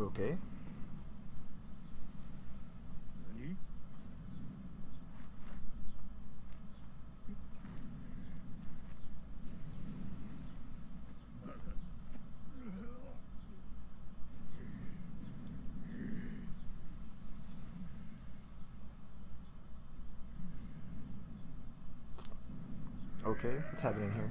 Okay. Okay, what's happening here?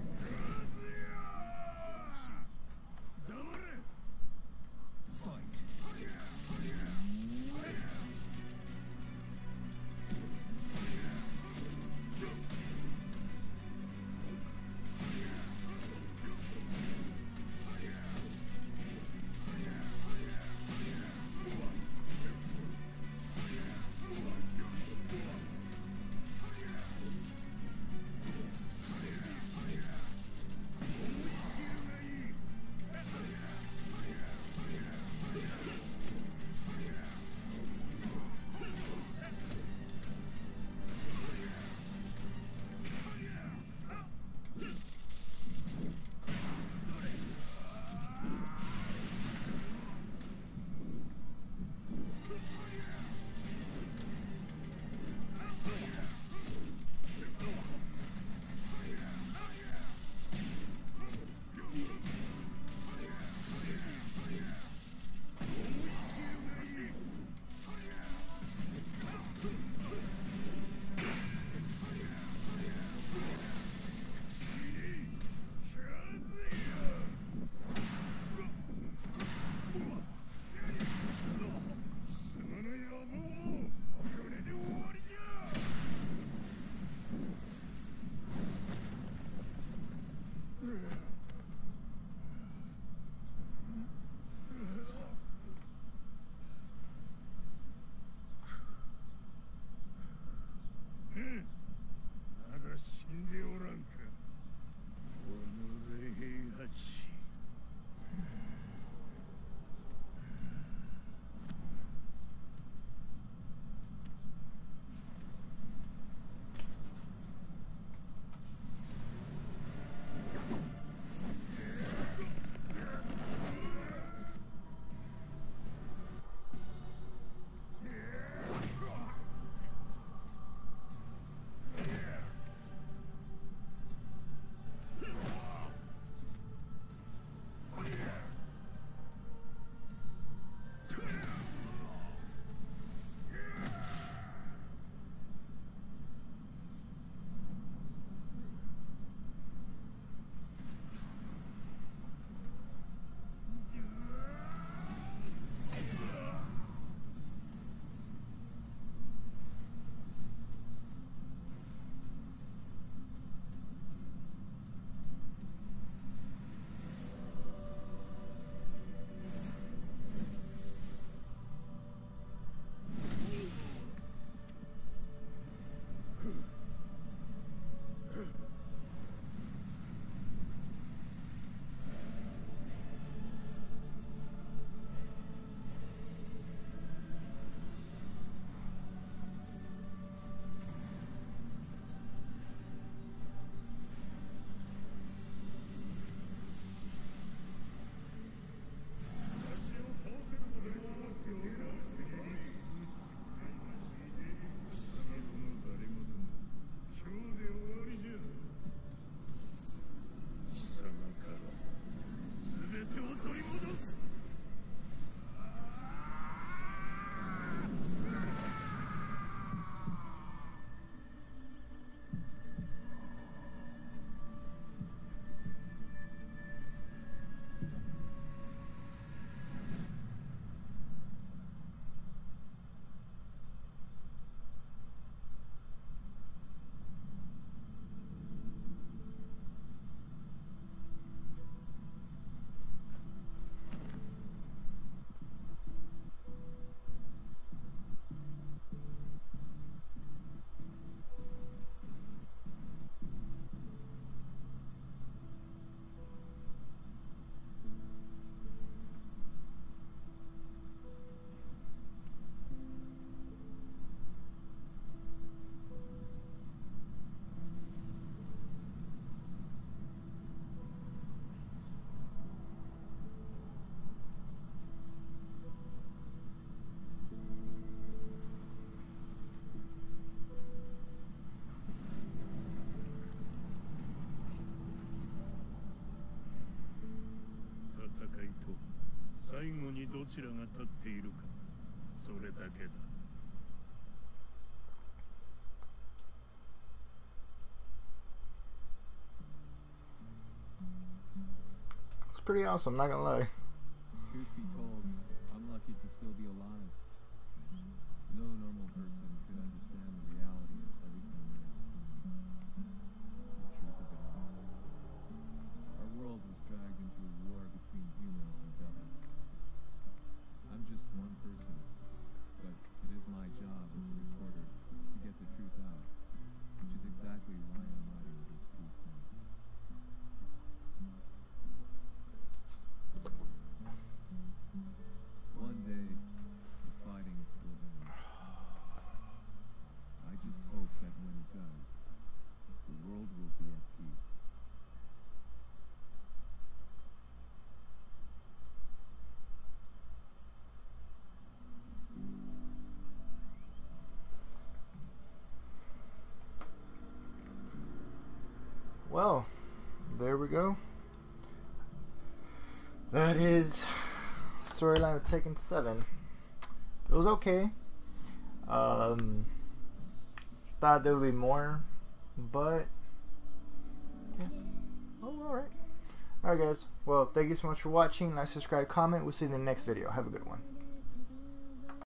ちらが立っているか、それだけだ。It's pretty awesome, not gonna lie. Truth be told, I'm lucky to still be alive. No normal person could understand the reality of everything we have seen. The truth of it all. Our world was dragged into a war between humans and devils. I'm just one person, but it is my job as a reporter to get the truth out, which is exactly why I'm writing this piece now. One day, the fighting will end. I just hope that when it does, the world will be at peace. Well, there we go. That is the storyline of Tekken 7. It was okay. Thought there would be more, but yeah. Oh, alright. Alright guys, well, thank you so much for watching. Like, subscribe, comment. We'll see you in the next video. Have a good one.